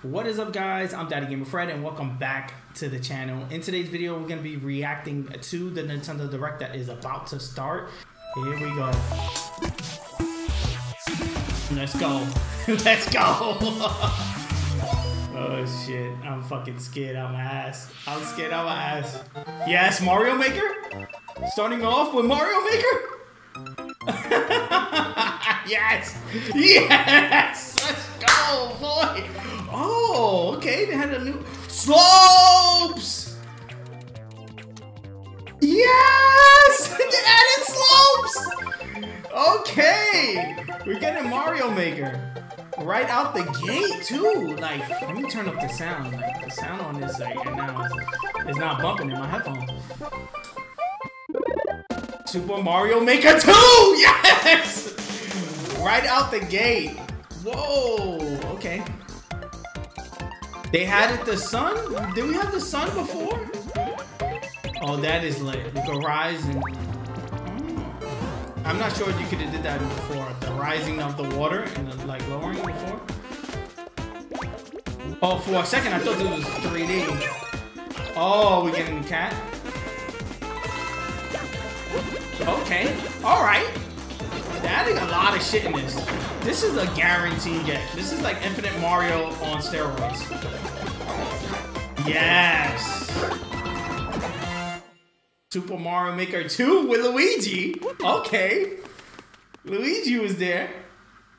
What is up, guys? I'm DaddyGamer Fred, and welcome back to the channel. In today's video, we're going to be reacting to the Nintendo Direct that is about to start. Here we go. Let's go. Let's go. Oh shit, I'm fucking scared out my ass. I'm scared out my ass. Yes, Mario Maker? Starting off with Mario Maker? Yes! Yes! Let's go, boy! Oh, okay, they had a new... Slopes! Yes! They added slopes! Okay! We're getting Mario Maker. Right out the gate too. Like, let me turn up the sound. Like, the sound on this right now is not bumping in my headphones. Super Mario Maker 2! Yes! Right out the gate. Whoa, okay. They had it the sun? Did we have the sun before? Oh, that is lit. You can rise and... I'm not sure if you could have did that before. The rising of the water and the, like, lowering before. Oh, for a second I thought it was 3D. Oh, we're getting the cat. Okay. Alright. They're adding a lot of shit in this. This is a guaranteed get. This is like Infinite Mario on steroids. Yes! Super Mario Maker 2 with Luigi. Okay. Luigi was there.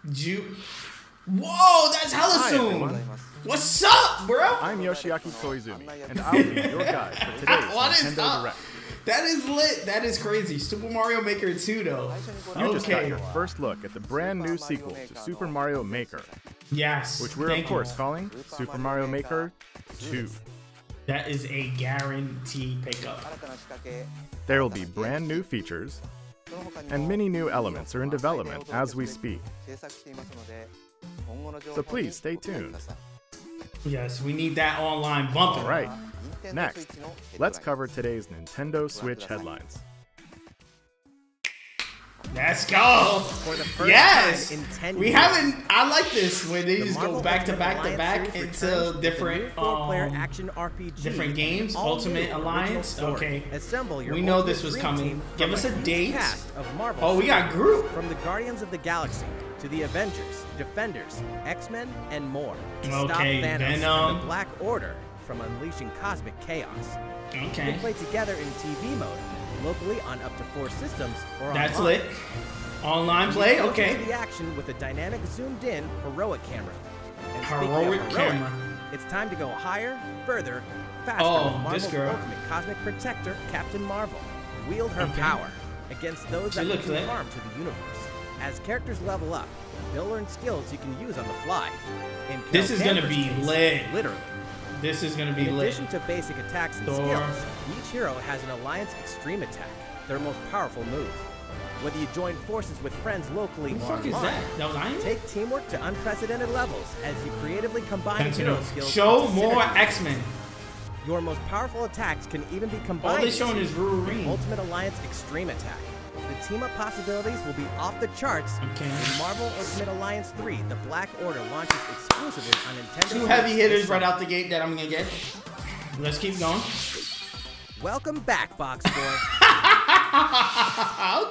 Whoa, that's hella soon. What's up, bro? I'm Yoshiaki Koizumi, and I'll be your guide for today's Nintendo Direct. That is lit. That is crazy. Super Mario Maker 2, though. Okay. You just got your first look at the brand new sequel to Super Mario Maker. Yes. Which we're, of course, calling Super Mario Maker 2. That is a guaranteed pickup. There will be brand new features, and many new elements are in development as we speak. So please stay tuned. Yes, we need that online bumper. All right. Next, let's cover today's Nintendo Switch headlines. Let's go! Yes! We haven't... I like this when they just go back to back to back until different different games. Ultimate Alliance. Okay. We know this was coming. Give us a date. Oh, we got Groot! From the Guardians of the Galaxy to the Avengers, Defenders, X-Men, and more. Okay, Venom. The Black Order from unleashing cosmic chaos. Okay. They play together in TV mode. Locally on up to 4 systems or that's online. Lit online play. Okay, the action with a dynamic zoomed in heroic camera and heroic camera. It's time to go higher, further, faster. Oh, this girl, ultimate cosmic protector Captain Marvel, wield her power against those that do harm to the universe. As characters level up, they'll learn skills you can use on the fly. And this is gonna be lit. Literally, this is going to be lit. In addition to basic attacks and skills, each hero has an Alliance Extreme attack, their most powerful move. Whether you join forces with friends locally or online, take teamwork to unprecedented levels as you creatively combine hero skills. Show more X-Men. Your most powerful attacks can even be combined with the Ultimate Alliance Extreme attack. The team-up possibilities will be off the charts. Okay. Marvel Ultimate Alliance 3, the Black Order, launches exclusively on Nintendo. Two heavy hitters right out the gate that I'm gonna get. Let's keep going. Welcome back, BoxBoy.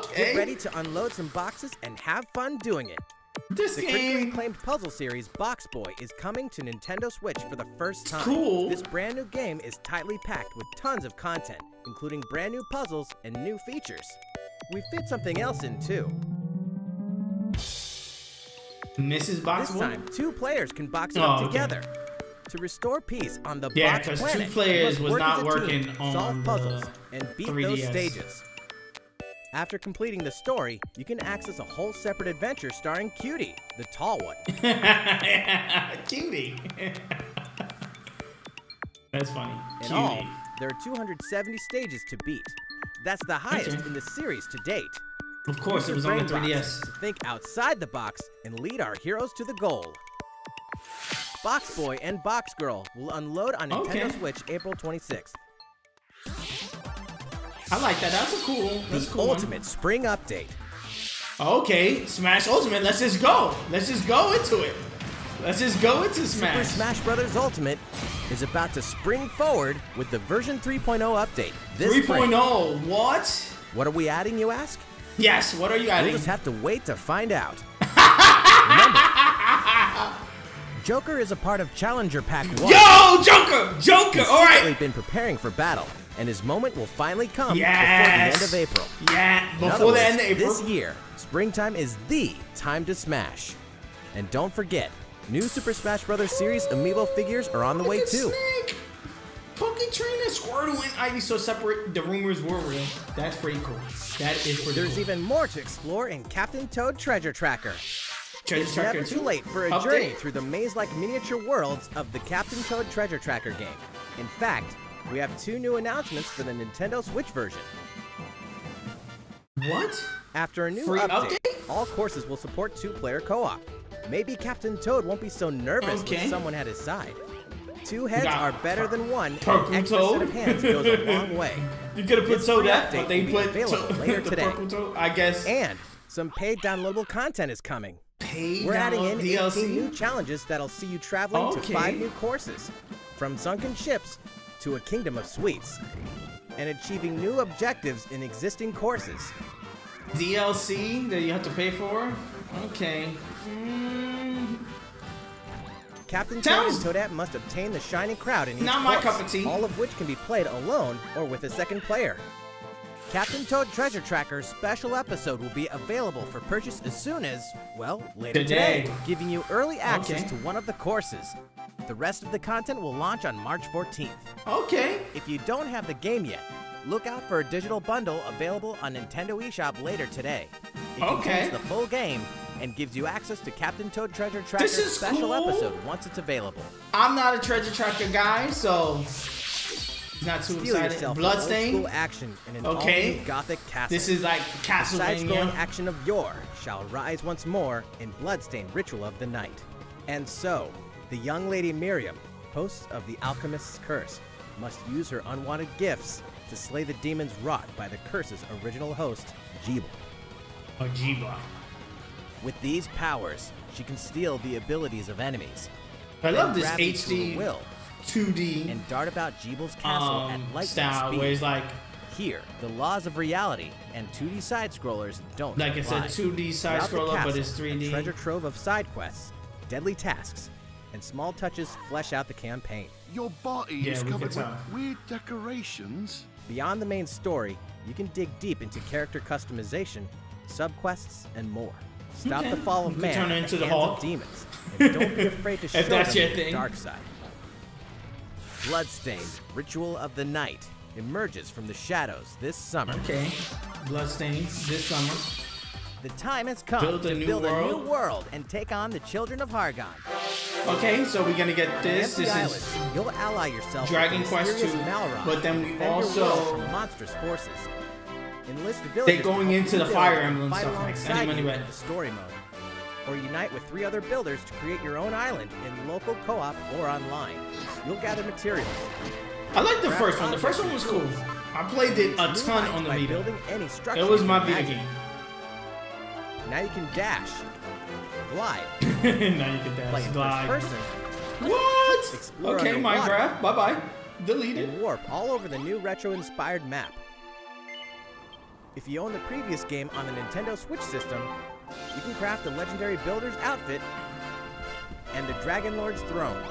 Okay. Get ready to unload some boxes and have fun doing it. This critically acclaimed puzzle series BoxBoy is coming to Nintendo Switch for the first time. Cool. This brand new game is tightly packed with tons of content, including brand new puzzles and new features. We fit something else in too. Mrs. Box. This time, 2 players can box up together to restore peace on the box planet. Yeah, because 2 players was not working on solve puzzles and beat 3DS. Those stages. After completing the story, you can access a whole separate adventure starring Cutie, the tall one. Cutie. That's funny. In all, there are 270 stages to beat. That's the highest in the series to date. Of course, it was on the 3DS. To think outside the box and lead our heroes to the goal. Box Boy and Box Girl will unload on Nintendo Switch April 26th. I like that. That's a cool. That's a cool Ultimate one. Spring update. Okay, Smash Ultimate. Let's just go. Let's just go into it. Let's just go into Smash. Super Smash Bros. Ultimate is about to spring forward with the version 3.0 update. 3.0. What? What are we adding, you ask? Yes. What are you adding? We'll just have to wait to find out. Remember, Joker is a part of Challenger Pack 1. Yo, Joker! Joker! All right. He's been preparing for battle, and his moment will finally come before the end of April. Yeah, before the end of April. This year, springtime is the time to smash. And don't forget, new Super Smash Bros. Series amiibo figures are on the way too. Snake, Poketrainer, Squirtle, and Ivysaur separate. The rumors were real. That's pretty cool. That is pretty cool. There's even more to explore in Captain Toad Treasure Tracker. It's never too late for a journey through the maze-like miniature worlds of the Captain Toad Treasure Tracker game. In fact, we have 2 new announcements for the Nintendo Switch version. What? After a new update, all courses will support 2-player co-op. Maybe Captain Toad won't be so nervous when someone at his side. 2 heads are better than 1, and extra set of hands goes a long way. You could have put Toad out, but they put Toad later today. I guess. And some paid downloadable content is coming. We're adding in 18 new challenges that'll see you traveling to 5 new courses, from sunken ships to a kingdom of sweets, and achieving new objectives in existing courses. DLC that you have to pay for? Okay. Captain Toad and Toadette must obtain the Shining Crowd in each course, all of which can be played alone or with a second player. Captain Toad Treasure Tracker's special episode will be available for purchase as soon as, well, later today, giving you early access to one of the courses. The rest of the content will launch on March 14th. Okay. If you don't have the game yet, look out for a digital bundle available on Nintendo eShop later today. It contains the full game and gives you access to Captain Toad Treasure Tracker's special episode once it's available. I'm not a Treasure Tracker guy, so... Not too excited. Bloodstained action in an all-new gothic castle. This is like Castlevania. The side-scrolling action of yore shall rise once more in Bloodstained Ritual of the Night. And so, the young lady Miriam, host of the Alchemist's Curse, must use her unwanted gifts to slay the demons wrought by the curse's original host, Jeeba. With these powers, she can steal the abilities of enemies. I love this HD. 2D and dart about Jeeble's castle at lightning speed. Where it's like, here, the laws of reality and 2D side scrollers don't. Like it's a 2D side scroller, but it's 3D. A treasure trove of side quests, deadly tasks, and small touches flesh out the campaign. Your body is covered with weird decorations. Beyond the main story, you can dig deep into character customization, subquests, and more. Stop the fall of man. Turn into the Hulk. Demons, and don't be afraid to show them the dark side. Bloodstained Ritual of the Night emerges from the shadows this summer. Okay, Bloodstained this summer. The time has come to build a new world and take on the children of Hargon. Okay, so we're gonna get this. This is you'll ally yourself Dragon Quest 2, but then we also monstrous forces. Enlist they're going into the Fire Emblem stuff like the story mode, or unite with 3 other builders to create your own island in local co-op or online. You'll gather materials. I like the first one. The first one was cool. I played it a ton on the Vita. It was my Vita game. Now you can dash, glide. Glide. What? Explore Minecraft. Bye-bye. Delete it. Warp all over the new retro-inspired map. If you own the previous game on the Nintendo Switch system, you can craft the legendary builder's outfit and the Dragon Lord's throne.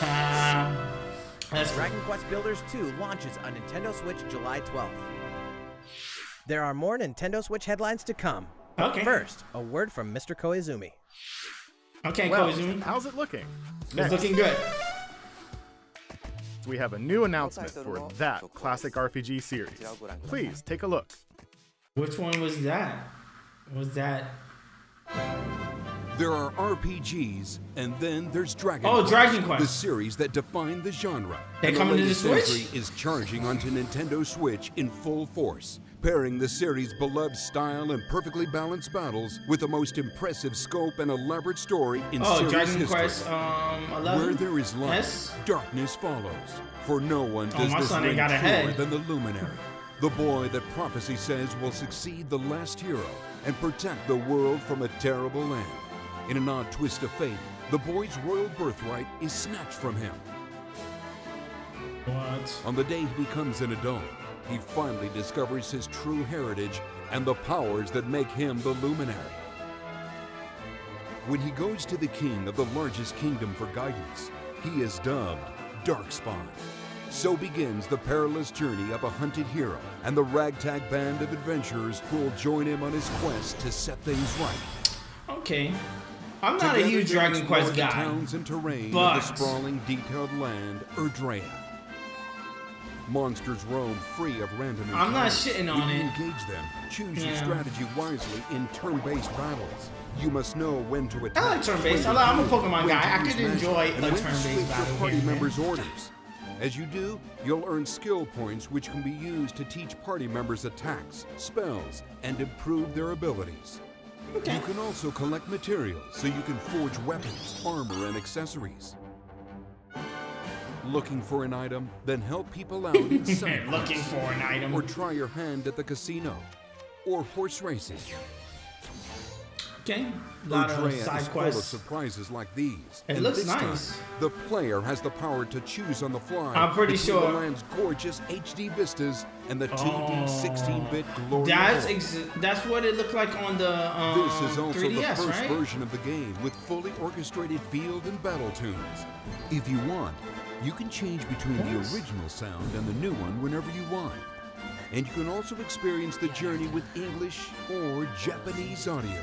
Dragon Quest Builders 2 launches on Nintendo Switch July 12th. There are more Nintendo Switch headlines to come. But first, a word from Mr. Koizumi. Okay, well, Koizumi, how's it looking? It's looking good. We have a new announcement for that classic RPG series. Please take a look. Which one was that? Was that? There are RPGs, and then there's Dragon Quest. Dragon Quest, the series that defined the genre. They're coming to the Switch? Is charging onto Nintendo Switch in full force, pairing the series' beloved style and perfectly balanced battles with the most impressive scope and elaborate story in series history. Quest, 11? Where there is light, darkness follows. For no one does this ring more than the Luminary. The boy that prophecy says will succeed the last hero and protect the world from a terrible end. In an odd twist of fate, the boy's royal birthright is snatched from him. What? On the day he becomes an adult, he finally discovers his true heritage and the powers that make him the luminary. When he goes to the king of the largest kingdom for guidance, he is dubbed Darkspawn. So begins the perilous journey of a hunted hero and the ragtag band of adventurers who will join him on his quest to set things right. Okay. I'm not a huge Dragon Quest guy, towns and terrain but... of the sprawling, detailed land, Erdrea. Monsters roam free of random encounters. I'm not shitting on it. Engage them. Choose your strategy wisely in turn-based battles. You must know when to attack. I like turn-based. I'm a Pokemon guy. I could enjoy a turn-based battle. Party members' orders. As you do, you'll earn skill points which can be used to teach party members attacks, spells, and improve their abilities. Okay. You can also collect materials so you can forge weapons, armor, and accessories. Looking for an item? Then help people out in some looking for an item. Or try your hand at the casino. Or horse racing. Okay. A lot of side quests. Surprises like these. It looks nice. Time, the player has the power to choose on the fly. I'm pretty sure. The land's gorgeous HD vistas and the 2D 16-bit glory. That's what it looked like on the 3DS, This is also the first version of the game with fully orchestrated field and battle tunes. If you want, you can change between the original sound and the new one whenever you want. And you can also experience the journey with English or Japanese audio.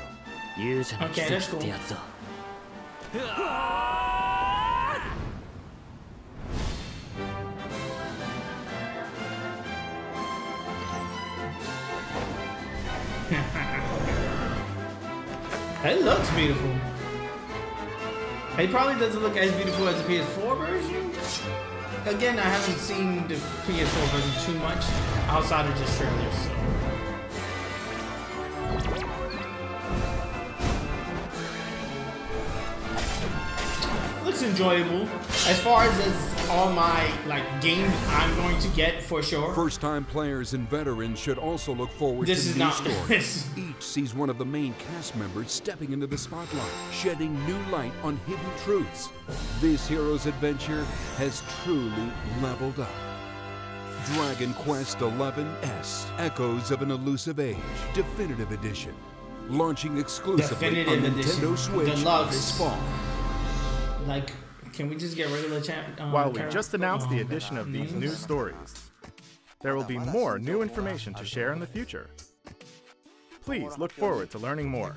Okay, that's cool. It looks beautiful. It probably doesn't look as beautiful as the PS4 version. Again, I haven't seen the PS4 version too much outside of just trailers. So. Looks enjoyable. As far as all my games I'm going to get for sure. First-time players and veterans should also look forward to new stories. Each sees one of the main cast members stepping into the spotlight, shedding new light on hidden truths. This hero's adventure has truly leveled up. Dragon Quest 11 S, Echoes of an Elusive Age, Definitive Edition. Launching exclusively on Nintendo Switch this fall. Like, can we just get regular chat? While we just announced the addition of these new stories, there will be more new information to share in the future. Please look forward to learning more.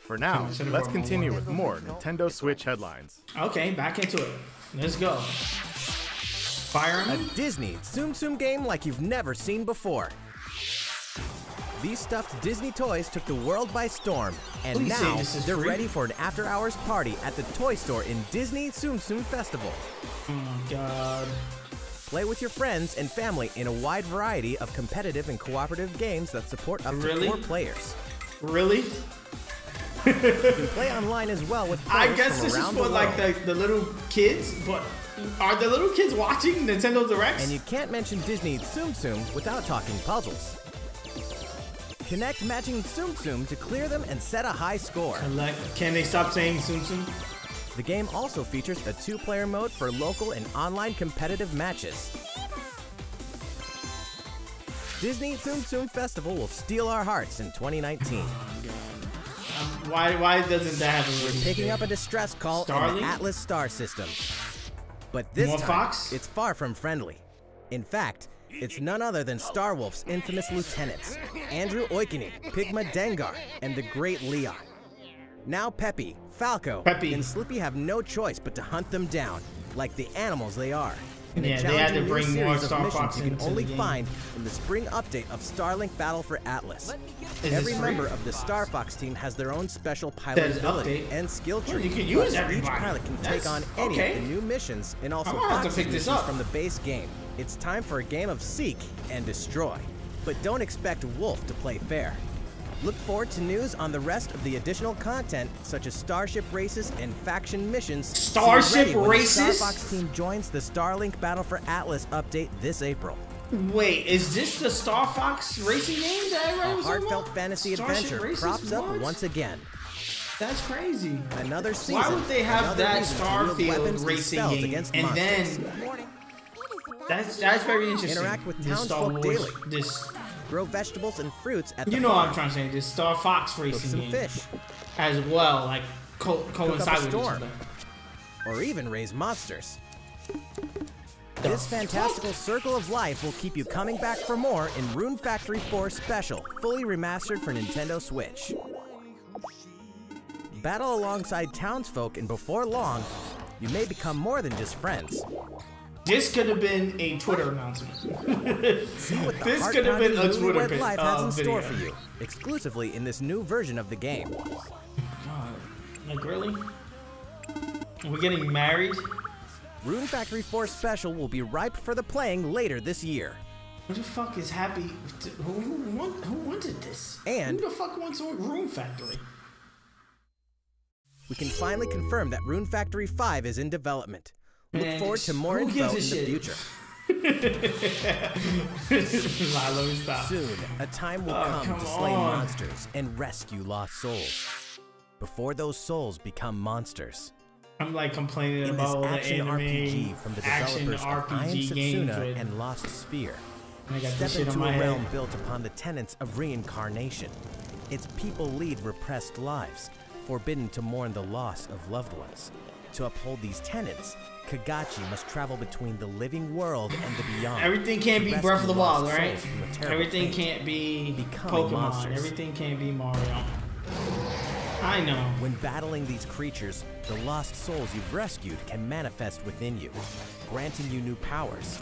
For now, let's continue with more Nintendo Switch headlines. Okay, back into it. Let's go. Fire Emblem? A Disney Tsum Tsum game like you've never seen before. These stuffed Disney toys took the world by storm, and now they're ready for an after-hours party at the Toy Store in Disney Tsum Tsum Festival. Oh my God. Play with your friends and family in a wide variety of competitive and cooperative games that support up to 4 players. Really? You can play online as well with players I guess this is for the little kids, but are the little kids watching Nintendo Directs? And you can't mention Disney Tsum Tsum without talking puzzles. Connect matching Tsum Tsum to clear them and set a high score. Can they stop saying Tsum Tsum? The game also features a 2-player mode for local and online competitive matches. Disney Tsum Tsum Festival will steal our hearts in 2019. Why doesn't that happen? We're picking up a distress call on the Atlas Star system. But this time, it's far from friendly. In fact, it's none other than Starwolf's infamous lieutenants, Andrew Oikeni, Pigma Dengar, and the Great Leon. Now Peppy, Falco, and Slippy have no choice but to hunt them down, like the animals they are. In a challenging new series of missions you can only find in the spring update of Starlink Battle for Atlas. Every member of the Star Fox team has their own special pilot ability and skill tree. You can use everybody. Each pilot can take on any of the new missions and also Fox missions from the base game. It's time for a game of seek and destroy, but don't expect Wolf to play fair. Look forward to news on the rest of the additional content, such as Starship Races and Faction Missions. Starship Races? When the Star Fox team joins the Starlink Battle for Atlas update this April. Wait, is this the Star Fox racing game that I read? A heartfelt fantasy adventure crops up once again. That's crazy. Another season. Why would they have that Starfield racing game and then? That's very interesting. Interact with townsfolk daily. This. Grow vegetables and fruits at the farm. You know what I'm trying to say. This Star Fox racing game. Fish. As well, like coincide with storm. Or even raise monsters. This fantastical circle of life will keep you coming back for more in Rune Factory 4 Special, fully remastered for Nintendo Switch. Battle alongside townsfolk, and before long, you may become more than just friends. This could have been a Twitter announcement. This could have been a Twitter video. Life has in store for you, exclusively in this new version of the game. God, like really? We're getting married? Rune Factory 4 Special will be ripe for the playing later this year. Who the fuck is happy? Who wanted this? And who the fuck wants Rune Factory? We can finally confirm that Rune Factory 5 is in development. Look forward to more info in the future. Soon, a time will come to slay monsters and rescue lost souls before those souls become monsters. I'm like complaining about all the anime, action RPG games and Lost Sphere. Step into a realm built upon the tenets of reincarnation. Its people lead repressed lives, forbidden to mourn the loss of loved ones. To uphold these tenets, Kagachi must travel between the living world and the beyond. Everything can't be Breath of the Wild, right? Everything can't be Pokemon. Monsters. Everything can't be Mario. I know. When battling these creatures, the lost souls you've rescued can manifest within you, granting you new powers.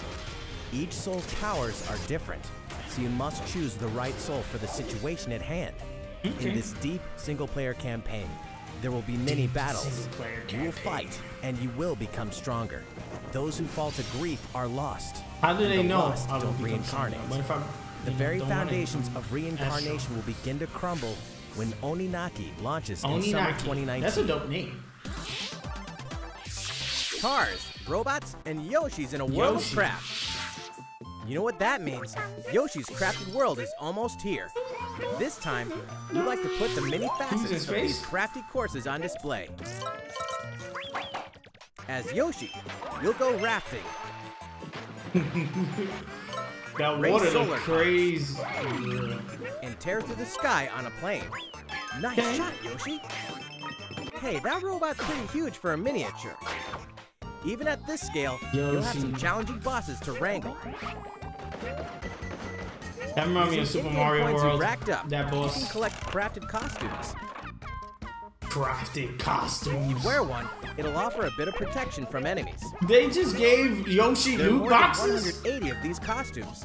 Each soul's powers are different, so you must choose the right soul for the situation at hand. Okay. In this deep single-player campaign, there will be many battles. You will fight, and you will become stronger. Those who fall to grief are lost. How do they know? I will reincarnate. The very foundations of reincarnation will begin to crumble when Oninaki launches in summer 2019. That's a dope name. Cars, robots, and Yoshis in a world of craft. You know what that means? Yoshi's Crafted World is almost here. This time, we'd like to put the many facets of these crafty courses on display. As Yoshi, you'll go rafting. That water looks crazy. And tear through the sky on a plane. Nice shot, Yoshi. Hey, that robot's pretty huge for a miniature. Even at this scale, you'll have some challenging bosses to wrangle. That reminds me of Super Mario World. That boss. You can collect crafted costumes. Crafted costumes. When you wear one, it'll offer a bit of protection from enemies. They just gave Yoshi loot boxes. There are more than 180 of these costumes.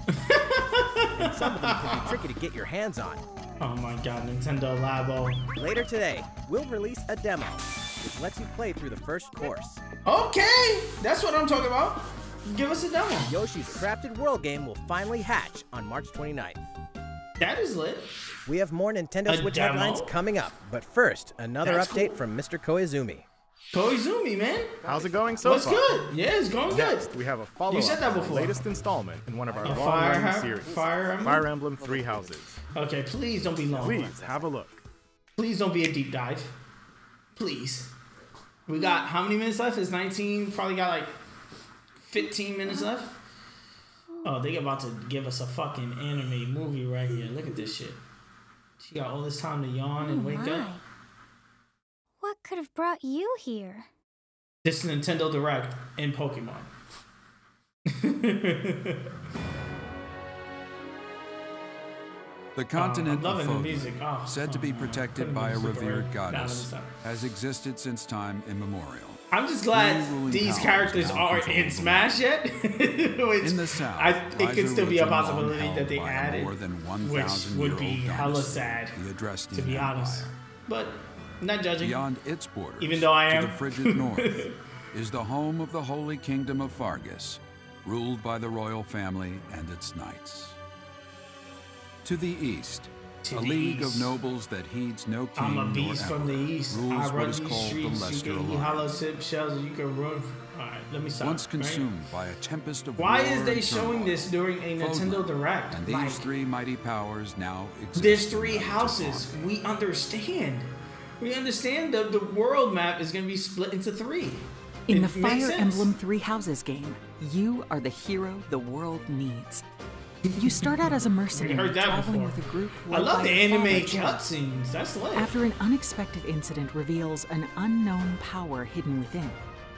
And some of them can be tricky to get your hands on. Oh my God, Nintendo Labo. Later today, we'll release a demo, which lets you play through the first course. Okay, that's what I'm talking about. Give us a demo. Yoshi's Crafted World game will finally hatch on March 29th. That is lit. We have more Nintendo Switch headlines coming up, but first, another update from Mr. Koizumi. Koizumi, man. How's it going so far? It's good. Yeah, it's going good. We have a follow-up. You said that before. Latest installment in one of our long-running series. Fire Emblem: Three Houses. Okay, please don't be long. Please have a look. Please don't be a deep dive. Please. We got how many minutes left? It's 19. Probably got like 15 minutes left. Oh, they about to give us a fucking anime movie right here. Look at this shit. She got all this time to yawn and wake up. What could have brought you here? This is Nintendo Direct and Pokemon. The continent of Foden, said to be protected by a revered goddess, has existed since time immemorial. I'm just glad these characters aren't in Smash yet. In the South, it could still be a possibility that they added, which would be hella sad, to be honest. But not judging. Beyond its borders, even though I am, to the frigid north is the home of the Holy Kingdom of Fargus, ruled by the royal family and its knights. To the east A league of nobles that heeds no king. I'm a beast from the east. I run these streets. You can eat hollow tip shells. You can run. All right, let me stop. Once consumed by a tempest of war. Why is they showing this during a Nintendo Direct? And these three mighty powers now exist. There's three houses. We understand. We understand that the world map is going to be split into three. In the Fire Emblem 3 Houses game, you are the hero the world needs. You start out as a mercenary traveling with a group. I love the anime cutscenes. That's life. After an unexpected incident reveals an unknown power hidden within,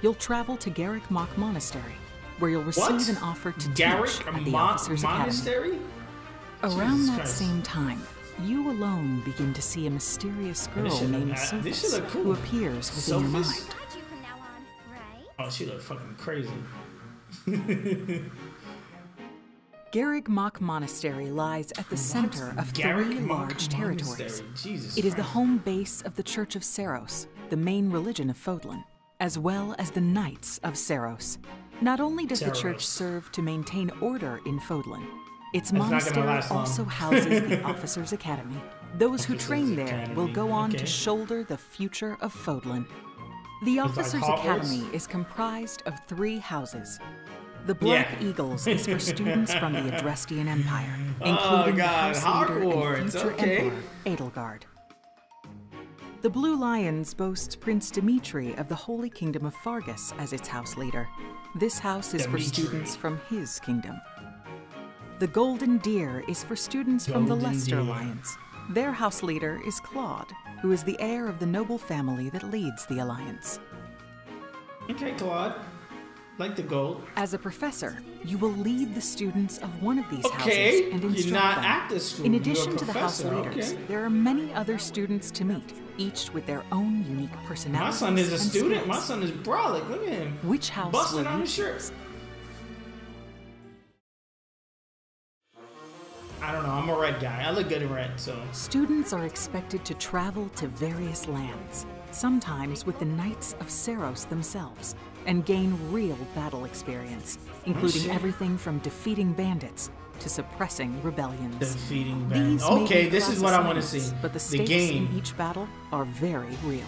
you'll travel to Garrick Mach Monastery, where you'll receive an offer to teach at the officers' academy. Around that same time, you alone begin to see a mysterious girl named Sophis who appears within your mind. Oh, she looked fucking crazy. Garrick Mach Monastery lies at the center of three large territories. It is the home base of the Church of Saros, the main religion of Fodlan, as well as the Knights of Saros. Not only does the church serve to maintain order in Fodlan, its monastery also houses the Officers' Academy. Those who train there will go on to shoulder the future of Fodlan. The Officers' Academy is comprised of 3 houses. The Black Eagles is for students from the Adrestian Empire, including the house leader and future emperor, Adelgard. The Blue Lions boasts Prince Dimitri of the Holy Kingdom of Fargus as its house leader. This house is for students from his kingdom. The Golden Deer is for students from the Lester Alliance. Their house leader is Claude, who is the heir of the noble family that leads the alliance. Okay, Claude. Like the gold. As a professor, you will lead the students of one of these houses and instruct them. At the school. In addition to the house leaders, there are many other students to meet, each with their own unique personalities. My son is a student. Skills. My son is brolic. Look at him. Which house busting on his shirt. I don't know. I'm a red guy. I look good in red, so. Students are expected to travel to various lands, sometimes with the Knights of Saros themselves, and gain real battle experience, including everything from defeating bandits to suppressing rebellions. Defeating bandits. Okay, this is what I want to see. But the stakes in each battle are very real.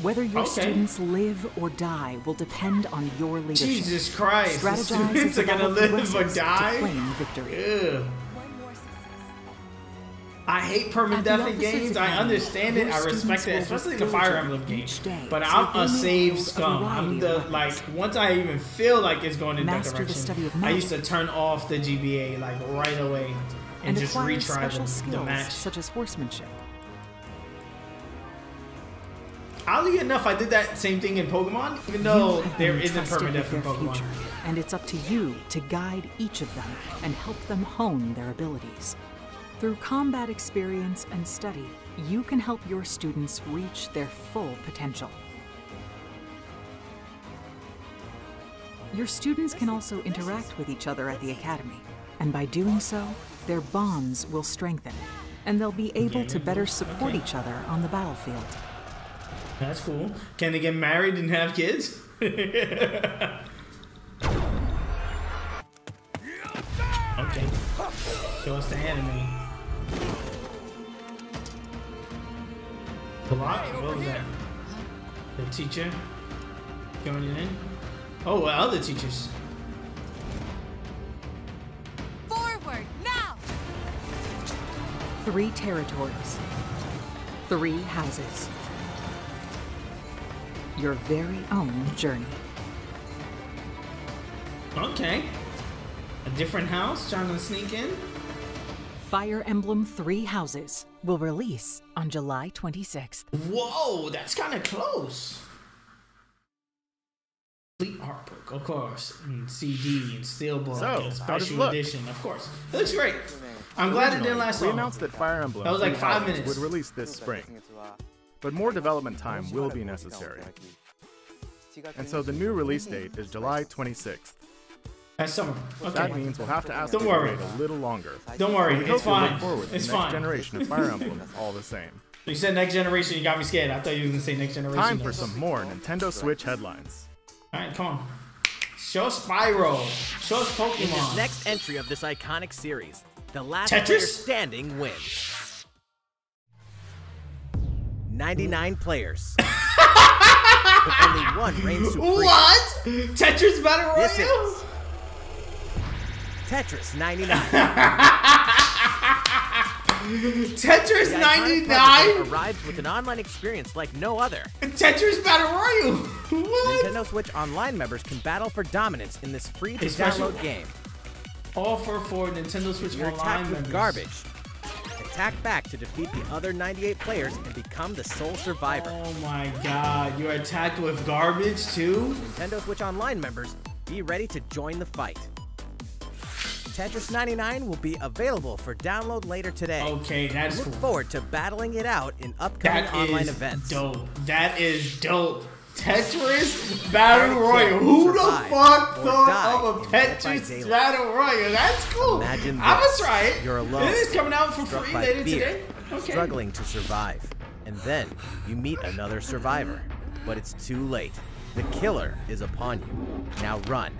Whether your students live or die will depend on your leadership. Jesus Christ, the students are going to live or die? To claim victory. Ew. I hate permadeath in games. I understand it. I respect it, especially the Fire Emblem games. But I'm a save scum. I'm the, like, once I even feel like it's going in that direction, I used to turn off the GBA, like, right away and just retry the match. Such as horsemanship. Oddly enough, I did that same thing in Pokemon, even though there isn't permadeath in Pokemon. And it's up to you to guide each of them and help them hone their abilities. Through combat experience and study, you can help your students reach their full potential. Your students can also interact with each other at the academy, and by doing so, their bonds will strengthen, and they'll be able to better support each other on the battlefield. That's cool. Can they get married and have kids? Okay. Show us the anime. Block? What was that? The teacher? Going in? Oh, well, other teachers. Forward, now! 3 territories. 3 houses. Your very own journey. Okay. A different house trying to sneak in? Fire Emblem 3 Houses will release on July 26th. Whoa, that's kind of close. Complete art book, of course, and CD and steelbook, and special edition, of course. It looks great. I'm glad it didn't last long. We announced that Fire Emblem that was like 5 minutes. Would release this spring, but more development time will be necessary. And so the new release date is July 26th. That's summer. Okay. That means we'll have to ask you to wait a little longer. Don't worry, it's fine. It's fine. Next generation of Fire Emblem, all the same. You said next generation, you got me scared. I thought you were gonna say next generation. Time for some more Nintendo Switch headlines. All right, come on. Show us Spyro. Show us Pokemon. In this next entry of this iconic series, the last player standing wins. 99 players. But only one reigns supreme. What? Tetris Battle Royale? This is Tetris 99. Tetris 99 arrives with an online experience like no other. Tetris Battle Royale. What? Nintendo Switch Online members can battle for dominance in this free-to-download game. All for Nintendo Switch Online attacked members. With garbage. Attack back to defeat the other 98 players and become the sole survivor. Oh my god, you're attacked with garbage too? Nintendo Switch Online members, be ready to join the fight. Tetris 99 will be available for download later today. Okay, that's cool. Look forward to battling it out in upcoming online events. That is dope. That is dope. Tetris Battle Royale. Who the fuck thought of a Tetris Battle Royale? That's cool. I'm gonna try it. You're alone. It is coming out for free later today. Okay. Struggling to survive, and then you meet another survivor, but it's too late. The killer is upon you. Now run,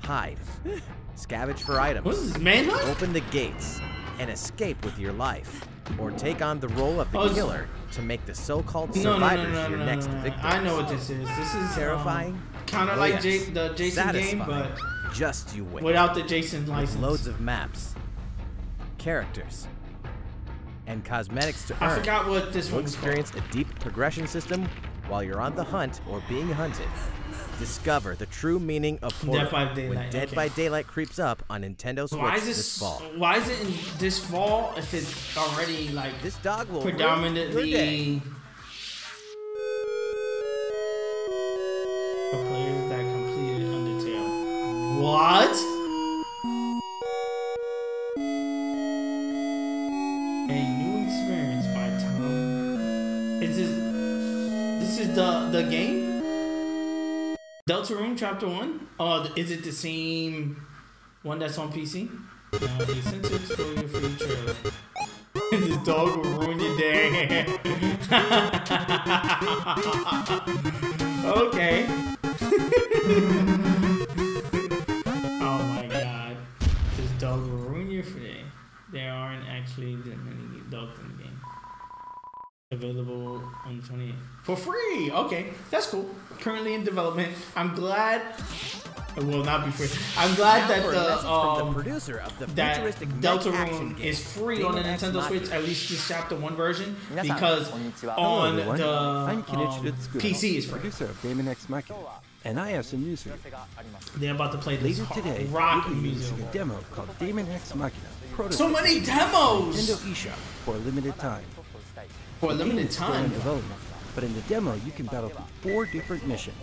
hide, scavenge for items. What is this, manhunt? Open the gates and escape with your life, or take on the role of the killer to make the so-called survivors your next victim. I know what this is. This is terrifying, kind of like the Jason game, but just you wait. Without the Jason license. With loads of maps, characters, and cosmetics to earn. I forgot what this one's called. Experience a deep progression system while you're on the hunt or being hunted. Discover the true meaning of horror when Dead by Daylight creeps up on Nintendo Switch this fall. Why is it in this fall if it's already like this dog will predominantly players that completed Undertale? What? A new experience by Tom. Is this is the game? Deltarune Chapter 1? Is it the same one that's on PC? This dog will ruin your day. Okay. Oh my god. This dog will ruin your day. There aren't actually that many dogs in the game. Available on 28th for free. Okay, that's cool. Currently in development. I'm glad it will not be free. I'm glad now that the producer of the futuristic Deltarune is free on the Nintendo Switch, at least this Chapter 1 version, because on the PC is free. Producer of Daemon X Machina, and I have some news for you. They're about to play this today, rock music demo called Daemon X Machina. So many demos. Nintendo eShop for a limited time. For a limited time in development, but in the demo you can battle through 4 different missions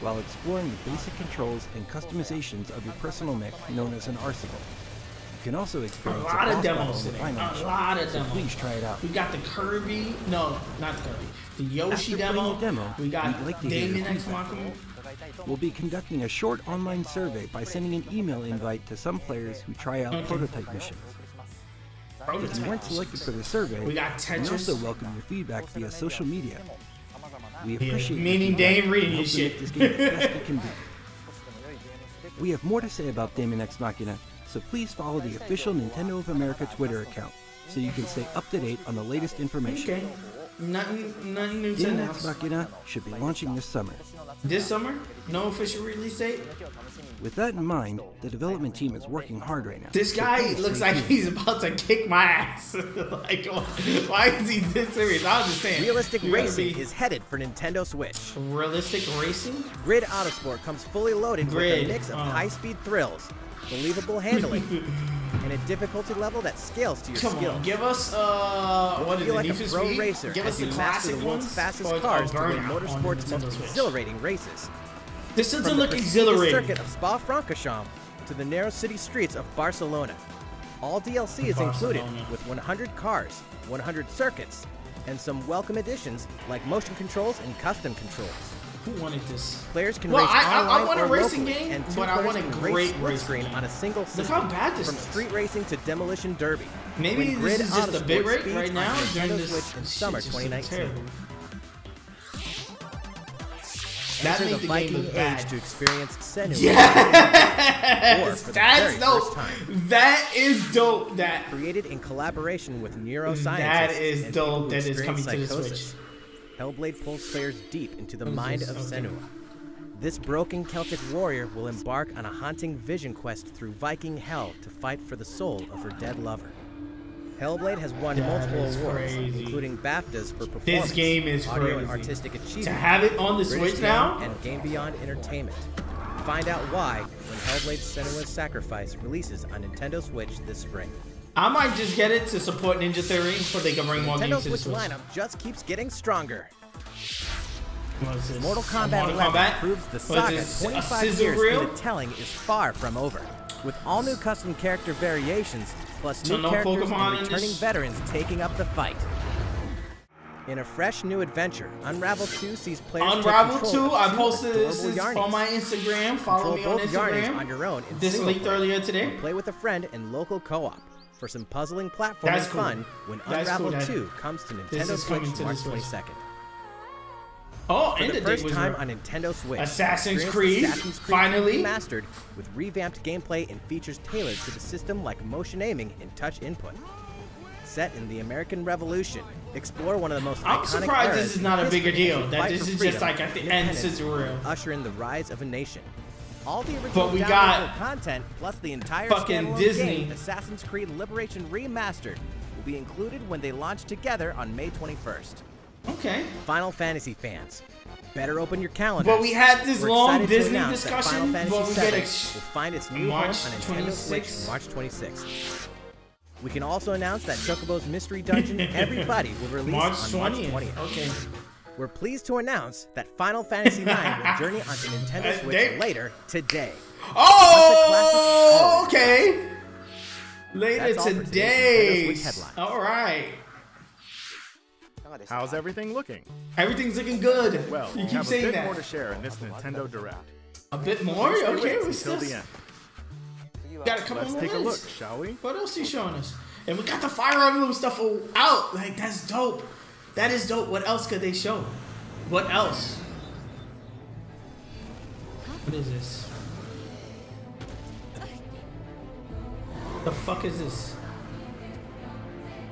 while exploring the basic controls and customizations of your personal mech known as an arsenal. You can also experience a lot of demos today. Please try it out. We got the Kirby, no, not Kirby, the Yoshi demo. We got Daemon X Machina. We'll be conducting a short online survey by sending an email invite to some players who try out prototype missions. If you weren't selected for the survey, we also welcome your feedback via social media. We appreciate meaning Dame reading this shit. This game the best it can be. We have more to say about Daemon X Machina, so please follow the official Nintendo of America Twitter account so you can stay up to date on the latest information. Okay. Nothing new to announce. Daemon X Machina should be launching this summer. This summer? No official release date? With that in mind, the development team is working hard right now. This guy looks like he's about to kick my ass. Like, why is he this serious? I was just saying. Realistic Racing is headed for Nintendo Switch. Realistic Racing? Grid Autosport comes fully loaded with a mix of high-speed thrills, believable handling, and a difficulty level that scales to your skills. Give us what is it? Like a pro racer, give us the classic ones, fastest cars to win motorsports' most exhilarating races. This doesn't look exhilarating. From the circuit of Spa-Francorchamps to the narrow city streets of Barcelona. All DLC is included with 100 cars, 100 circuits, and some welcome additions like motion controls and custom controls. Who wanted this? Players can race online I want a racing game, and but I want a great racing game on a single system. Look how bad this is. From street racing to demolition derby. Maybe this is just a bit right now during this summer 2019. That made the game look bad. To experience Senua. Yes! That's dope. That is dope. That created in collaboration with neuroscience. That is dope. That is coming to the Switch. Hellblade pulls players deep into the mind of Senua. This broken Celtic warrior will embark on a haunting vision quest through Viking hell to fight for the soul of her dead lover. Hellblade has won multiple awards, including BAFTAs for performance, this game is audio and artistic achievement. To have it on the Switch now? And Game Beyond Entertainment. Find out why when Hellblade Senua's Sacrifice releases on Nintendo Switch this spring. I might just get it to support Ninja Theory so they can bring more games to the Switch. Nintendo's lineup just keeps getting stronger. Mortal Kombat 11 proves the saga 25 years in the telling is far from over. With all new custom character variations, plus new characters and returning veterans taking up the fight. In a fresh new adventure, Unravel 2 sees players Unravel 2, I posted this on my Instagram. Follow me on Instagram. On your own this leaked earlier today. Play with a friend in local co-op for some puzzling platforming fun when Unravel 2 comes to Nintendo Switch March 22nd. Oh, for the first time on Nintendo Switch, Assassin's Creed finally remastered with revamped gameplay and features tailored to the system like motion aiming and touch input. Set in the American Revolution, explore one of the most iconic eras. I'm surprised this is not a bigger deal. That this is just like at the end tutorial. Usher in the rise of a nation. All the original downloadable content plus the entire fucking Disney game, Assassin's Creed Liberation Remastered, will be included when they launch together on May 21st. Okay. Final Fantasy fans, better open your calendars. But we had this long Disney discussion. But we get will find its new home on Nintendo Switch March 26th. We can also announce that Chocobo's Mystery Dungeon Everybody will release on March 20th. Okay. We're pleased to announce that Final Fantasy IX will journey onto Nintendo Switch later today. Oh, okay. Later today. All right. How's everything looking? Everything's looking good. Well, you keep saying that. We have a bit more to share in this Nintendo Direct. A bit more? Okay, what's this? Got a couple more. Let's take a look, shall we? What else are you showing us? And we got the Fire Emblem stuff out. Like, that's dope. That is dope. What else could they show? What else? What is this? The fuck is this?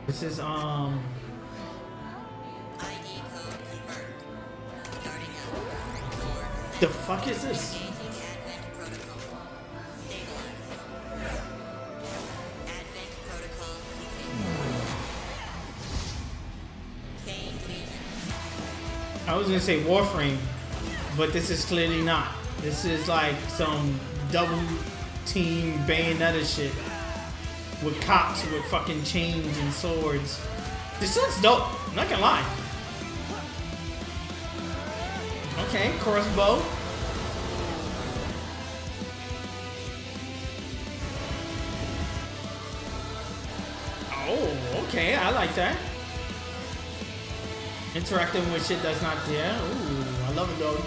This is, the fuck is this? I was gonna say Warframe, but this is clearly not. This is like some double team Bayonetta shit with cops with fucking chains and swords. This looks dope, I'm not gonna lie. Okay, crossbow. Oh, okay, I like that. Interacting with shit that's not there. Ooh, I love a doggy.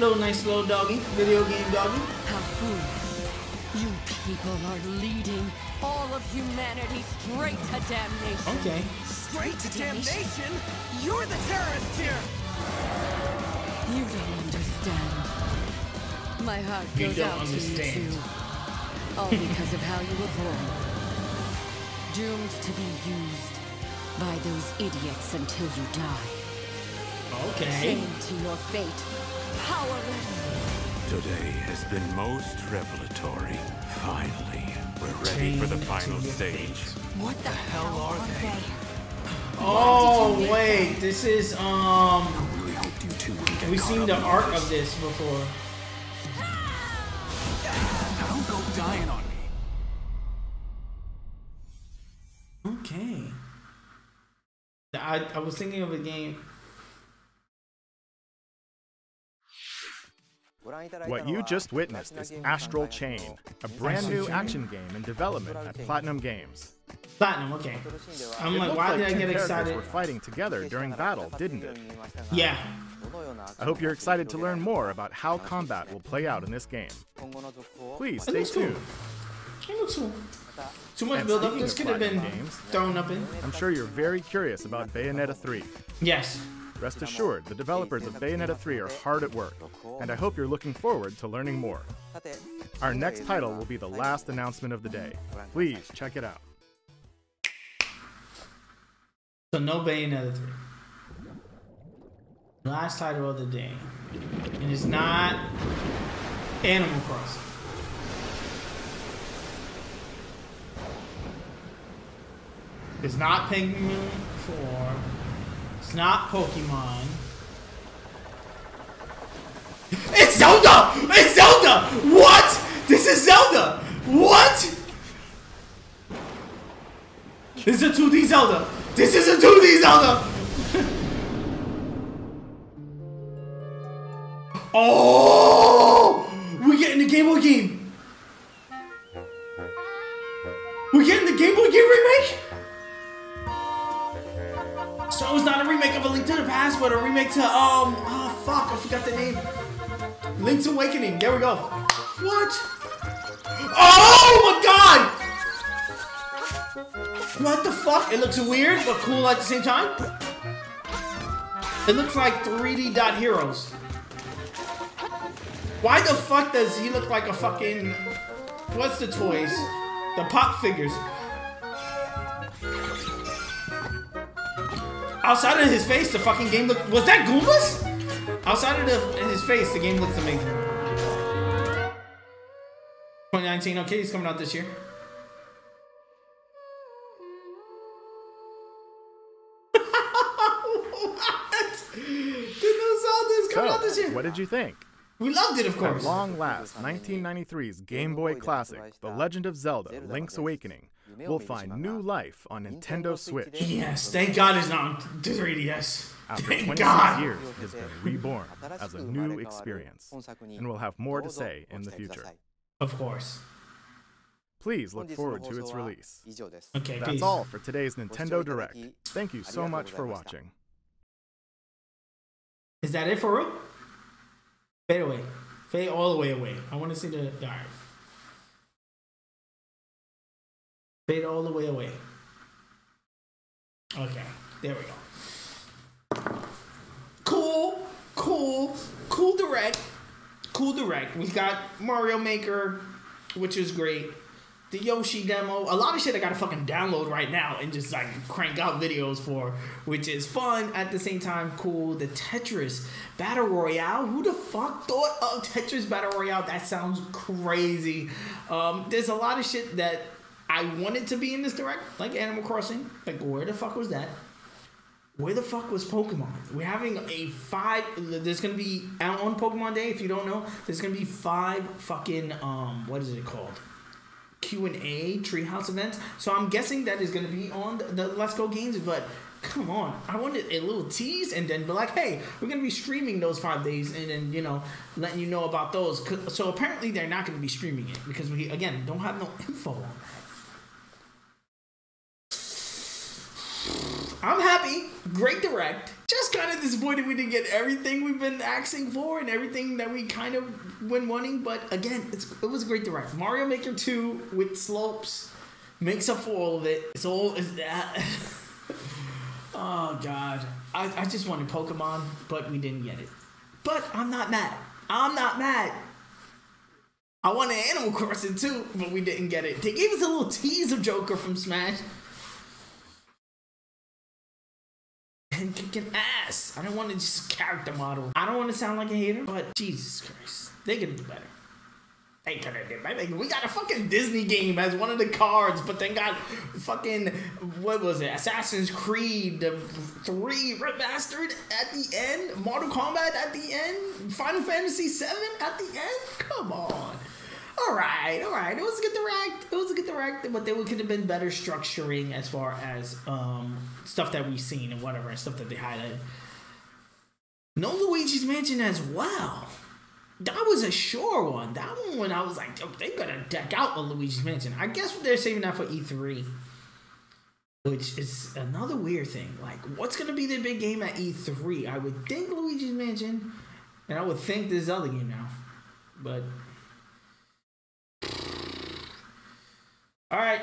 Little nice little doggy, video game doggy. How foolish. You people are leading all of humanity straight to damnation. Okay. Straight to damnation? You're the terrorist here! You don't understand. My heart goes out to you too. All because of how you were born. Doomed to be used by those idiots until you die. Okay. Chained to your fate. Powerless. Today has been most revelatory. Finally, we're ready for the final stage. What the hell are they? Oh, wait. This is, we've seen the art of this before. Don't go dying on me. Okay. I was thinking of a game. What you just witnessed is Astral Chain, a brand new action game in development at Platinum Games. Platinum, okay. I'm like, why did I get excited? We're fighting together during battle, didn't it? Yeah. I hope you're excited to learn more about how combat will play out in this game. Please stay tuned. It looks cool. Too much build-up. This could have been thrown up in. I'm sure you're very curious about Bayonetta 3. Yes. Rest assured, the developers of Bayonetta 3 are hard at work, and I hope you're looking forward to learning more. Our next title will be the last announcement of the day. Please check it out. So no Bayonetta 3. Last title of the day. It is not Animal Crossing. It's not Pikmin 4. It's not Pokemon. It's Zelda! It's Zelda! What? This is Zelda! What? This is a 2D Zelda! This is a 2D Zelda! Oh! We're getting the Game Boy game! We're getting the Game Boy game remake? So it's not a remake of A Link to the Past, but a remake to, oh fuck, I forgot the name. Link's Awakening, there we go. What? Oh my god! What the fuck? It looks weird, but cool at the same time. It looks like 3D Dot Heroes. Why the fuck does he look like a fucking... What's the toys? The pop figures. Outside of his face, the fucking game looked... Was that Goombas? Outside of his face, the game looks amazing. 2019, okay, it's coming out this year. What? Didn't know Zelda coming out this year. What did you think? We loved it, of course. At long last, 1993's Game Boy classic, The Legend of Zelda: Link's Awakening, will find new life on Nintendo Switch. Yes, thank God it's not on 3DS. After 26 years, it has been reborn as a new experience, and we'll have more to say in the future. Of course. Please look forward to its release. Okay, that's all for today's Nintendo Direct. Thank you so much for watching. Is that it for real? Fade away. Fade all the way away. I want to see the... Alright. Fade all the way away. Okay. There we go. Cool. Cool. Cool direct. Cool direct. We got Mario Maker, which is great. The Yoshi demo. A lot of shit I gotta fucking download right now and just like crank out videos for, which is fun at the same time. Cool. The Tetris Battle Royale. Who the fuck thought of Tetris Battle Royale? That sounds crazy. There's a lot of shit that I wanted to be in this direct, like Animal Crossing. Like, where the fuck was that? Where the fuck was Pokemon? We're having a five... There's gonna be... On Pokemon Day, if you don't know, there's gonna be 5 fucking... what is it called? Q&A Treehouse events. So I'm guessing that is going to be on the Let's Go Games, but come on. I wanted a little tease and then be like, hey, we're going to be streaming those 5 days and then, you know, letting you know about those. So apparently they're not going to be streaming it because we, again, don't have no info on that. I'm happy. Great direct. Just kind of disappointed we didn't get everything we've been asking for and everything that we kind of been wanting. But again, it was a great direct. Mario Maker 2 with slopes makes up for all of it. It's all is that. Oh God, I just wanted Pokemon, but we didn't get it. But I'm not mad. I'm not mad. I wanted Animal Crossing too, but we didn't get it. They gave us a little tease of Joker from Smash. And kicking ass. I don't want to just character model. I don't want to sound like a hater, but Jesus Christ, they could do better. They could have did better. We got a fucking Disney game as one of the cards, but then got fucking, what was it? Assassin's Creed 3 Remastered at the end. Mortal Kombat at the end. Final Fantasy VII at the end. Come on. All right. It was a good direct. It was a good direct, but they could have been better structuring as far as stuff that we've seen and whatever and stuff that they highlighted. No Luigi's Mansion as well. That was a sure one. That one when I was like, oh, they're gonna deck out a Luigi's Mansion. I guess they're saving that for E3, which is another weird thing. Like, what's gonna be the big game at E3? I would think Luigi's Mansion, and I would think this other game now, but. All right,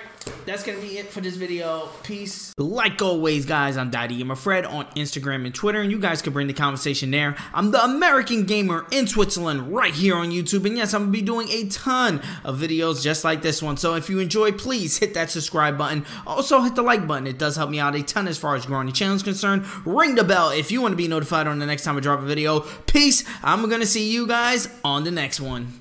that's going to be it for this video. Peace. Like always, guys, I'm DaddyGamer Fred on Instagram and Twitter, and you guys can bring the conversation there. I'm the American Gamer in Switzerland right here on YouTube, and yes, I'm going to be doing a ton of videos just like this one. So if you enjoy, please hit that subscribe button. Also, hit the like button. It does help me out a ton as far as growing the channel is concerned. Ring the bell if you want to be notified on the next time I drop a video. Peace. I'm going to see you guys on the next one.